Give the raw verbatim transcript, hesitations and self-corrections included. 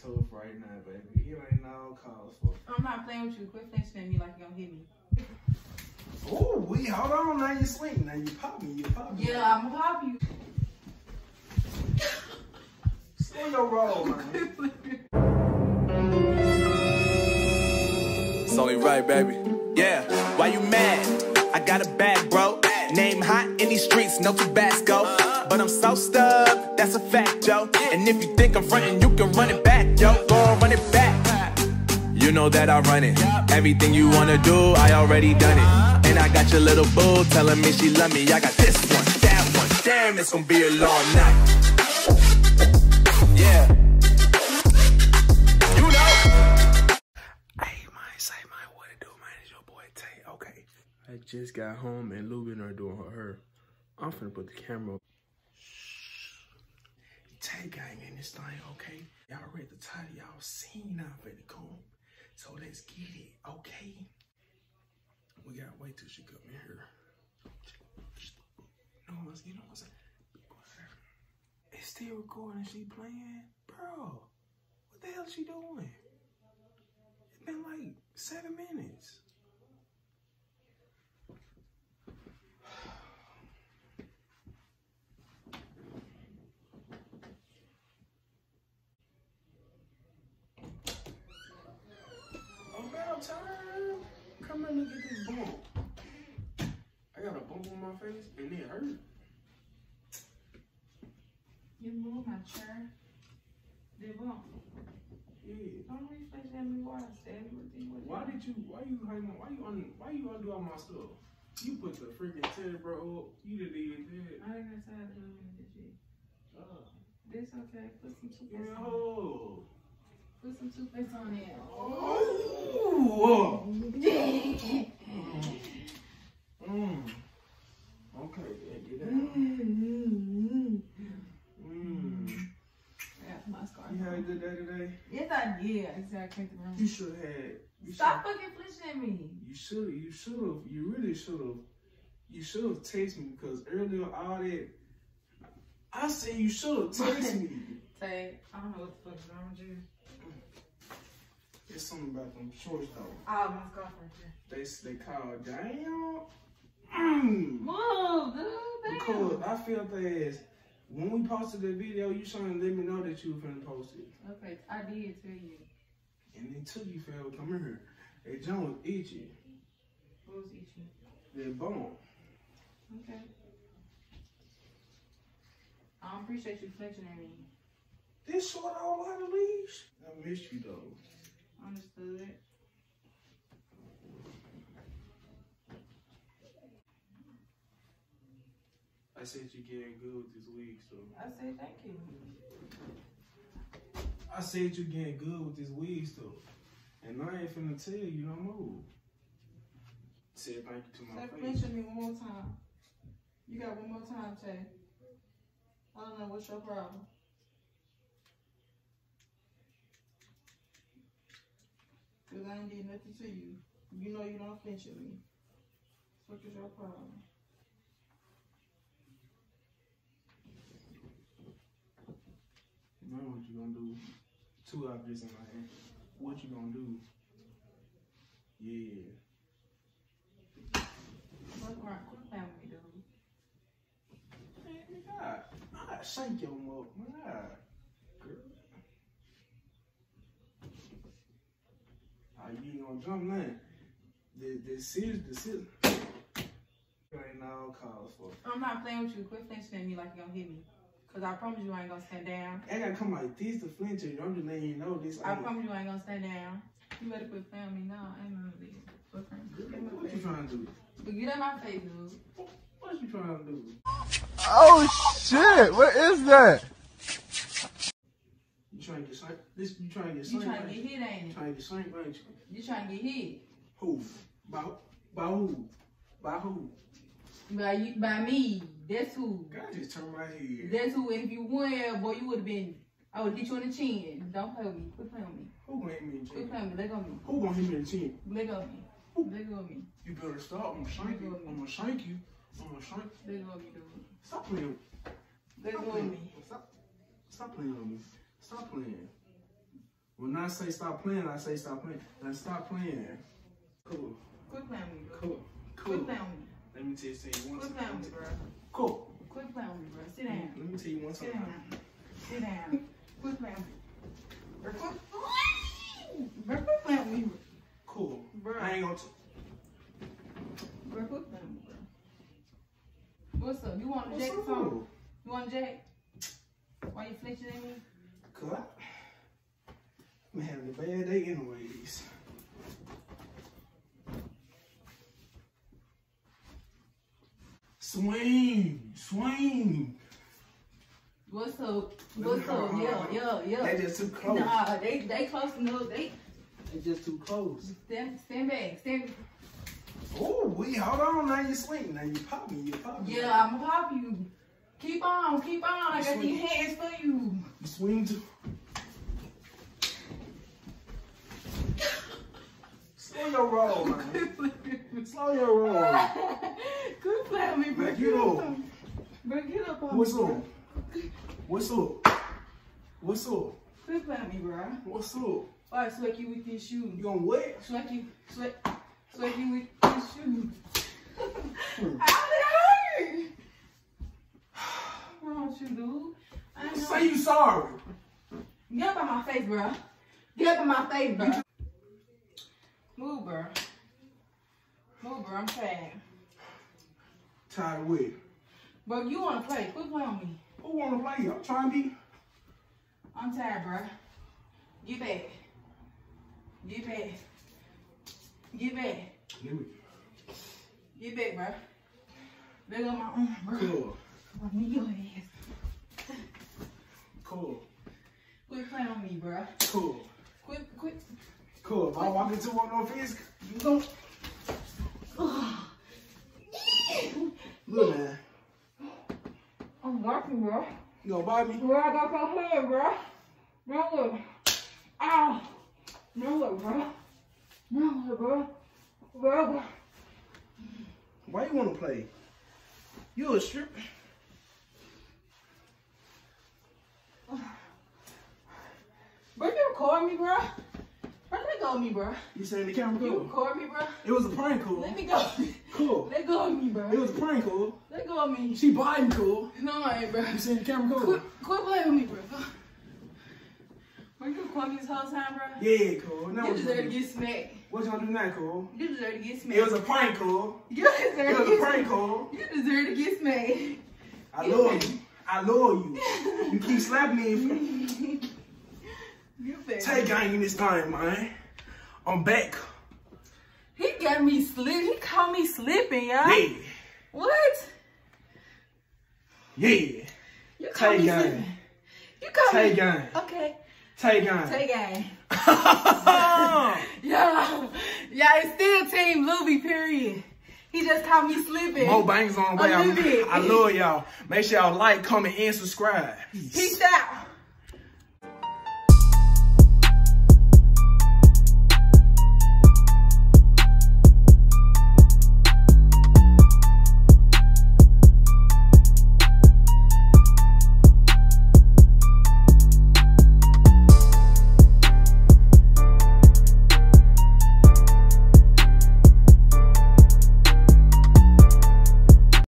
tough right now, baby. It ain't all cause for it. I'm not playing with you. Quit flexing at me like you're gonna hit me. Oh, we hold on. Now you swing. Now you pop me. You pop me. Yeah, I'm gonna pop you. Slow your roll, man. It's only right, baby. Yeah. Why you mad? I got a bag, bro. Name hot in these streets, no Tabasco. But I'm so stubbed, that's a fact, yo. And if you think I'm frontin', you can run it back, yo. Go on, run it back. You know that I run it. Everything you wanna do, I already done it. And I got your little boo telling me she love me. I got this one, that one. Damn, it's gonna be a long night. Yeah. You know. Hey, man, say, man, what it do, man? It's your boy Tay. Okay. I just got home and Lubin are doing her hair. I'm finna put the camera up. Taygan in this thing, okay? Y'all read the title, y'all seen out in the cool. So let's get it, okay? We gotta wait till she come in here. No, you know what I'm saying? It's still recording and she playing? Bro, what the hell she doing? It's been like seven minutes. Time. Come and look at this bump. I got a bump on my face and it hurt. You move my chair. The bump. Yeah. Don't reflex at me while I said everything. Why did you why you hang on why you on why you undo all my stuff? You put the freaking Tedbro up, you did it. I didn't have time to do this shit. Oh. This okay, put some toothpaste on. Yo. Put some toothpaste on there. Oh! mm. Okay, yeah, do that. Mm, mm, mm. I got my scar. You had a good day today? Yes, I did. I said I came to the room. You should have. Stop fucking flitching at me. You should have. You should have. You really should have. You should have texted me because earlier all that, I said you should have texted me. Say, I don't know what the fuck is wrong with you. It's something about them shorts though. Oh, my girlfriend. They they call damn. Mm. Move, dude. Damn. Because I felt that when we posted the video, you shouldn't let me know that you were finna post it. Okay, I did tell you. And then took you forever to come in here. That joint was itchy. What was itchy? That bone. Okay. I don't appreciate you flinching at me. This short all out of leash. I miss you though. Understood. I said you're getting good with this wig, so. I said thank you. I said you're getting good with this wig, so. And I ain't finna tell you, you don't move. Said thank you to my Say face. Mention me one more time. You got one more time, Tay. I don't know what's your problem. Cause I ain't did nothing to you. You know you don't flinch at me. What is your problem? Now what you gonna do? Two objects in my hand. What you gonna do? Yeah. What's wrong? Quit playing with me, dude. Man, God, I shank your mother. My God, girl. You ain't gonna jump nothing. The the serious the serious ain't all cause for it. I'm not playing with you. Quit flinching at me like you gonna hit me. Cause I promise you I ain't gonna stand down. I gotta come like this to flinch at you. I'm just letting you know this. I, I promise you I ain't gonna stand down. You better quit playing me. No, I ain't gonna do this. What you trying to do? But get out my face, dude. What, what you trying to do? Oh shit! What is that? You trying to get slanked? This you trying to get slanked? You trying to get hit, ain't it? You trying to get slanked, ain't you? You trying to get hit? Who? By by who? By who? By you? By me? That's who. God just turned my head. That's who. If you win, boy, you would have been. I would hit you in the chin. Don't play with me. Quit playing with me. Who gonna hit me in the chin? Quit playing with me. Let go of me. Who gonna hit me in the chin? Let go of me. Who? Let go of me. You better stop. I'm gonna shank you. I'm gonna shank you. I'm gonna shank you. Let go of me, dude. Stop playing. Let go of me. Stop. Stop playing with me. Stop playing. When I say stop playing, I say stop playing. Now stop playing. Cool. Quit playing me, bro. Cool. Cool. Quit playing me. Let me tell you something. Quit playing me, bro. Cool. Quit playing me, bro. Sit down. Let me tell you one time. Sit down. Sit down. Quit playing me. Bro, quit playing me, bro. Cool. Bro. I ain't gonna. Bro, quit playing me, bro. What's up? You want to jack phone? You want to jack? Why you flinching at me? Cause I'm having a bad day anyways. Swing, swing. What's up? What's up? Yeah, yeah, yeah. They just too close. Nah, they they close enough. They they just too close. Stand, stand back, stand. Oh, we hold on. Now you swing. Now you pop me. You pop me. Yeah, I'm popping you. Keep on, keep on. I got these hands for you. You swing too. Slow your roll, man. Slow your roll. Good play with me, bro. Get up. Bro, get up on me. What's up? What's up? What's up? Good play with me, bro. What's up? All right, sweat you with these shoes. You gonna what? Sweat you, sweat, sweat you with these shoes. I'm hurt. What's wrong with you, dude? I know. Say you sorry. Get up on my face, bro. Get up on my face, bro. Move, bro. Move, bro. I'm tired. Tired of what? Bro, you want to play. Quit playing with me. Who want to play? I'm trying to be. I'm tired, bro. Get back. Get back. Get back. Get back, Get back bro. Big on my arm, bro. Cool. Bro, me your ass. Cool. Quit playing with me, bro. Cool. Quit, quit. Cool. If I walk into one of those fish, you don't. Look, man. I'm barking, bro. You gonna bite me? Bro, I got your head, bro. Bro, look. Ow. Bro, look, bro. Bro, look, bro. Bro. Why you wanna play? You a stripper. Bro, you record me, bro? Let go of me, bro. You saying the camera cool? You record me, bro. It was a prank, cool. Let me go. Cool. Let go of me, bro. It was a prank, cool. Let go of me. She biting, cool. No, I ain't, bro. You saying the camera cool? Quit, quit playing with me, bro. Were you recording me this whole time, bro? Yeah, cool. Now you deserve to get smacked. What y'all do now, cool? You deserve to get smacked. It was a prank, cool. You deserve it to was get a prank, cool. You deserve to get smacked. I get love smacked. you. I love you. You keep slapping me. Taygan this time, man. I'm back. He got me slip. He caught me slipping, y'all. Yeah. What? Yeah. You caught me slipping. You caught me. Taygan. Okay. Taygan. Taygan. Yo, y'all, it's still Team Luby, period. He just caught me slipping. Mo Bang's on the way. I love y'all. Make sure y'all like, comment, and subscribe. Peace, Peace out.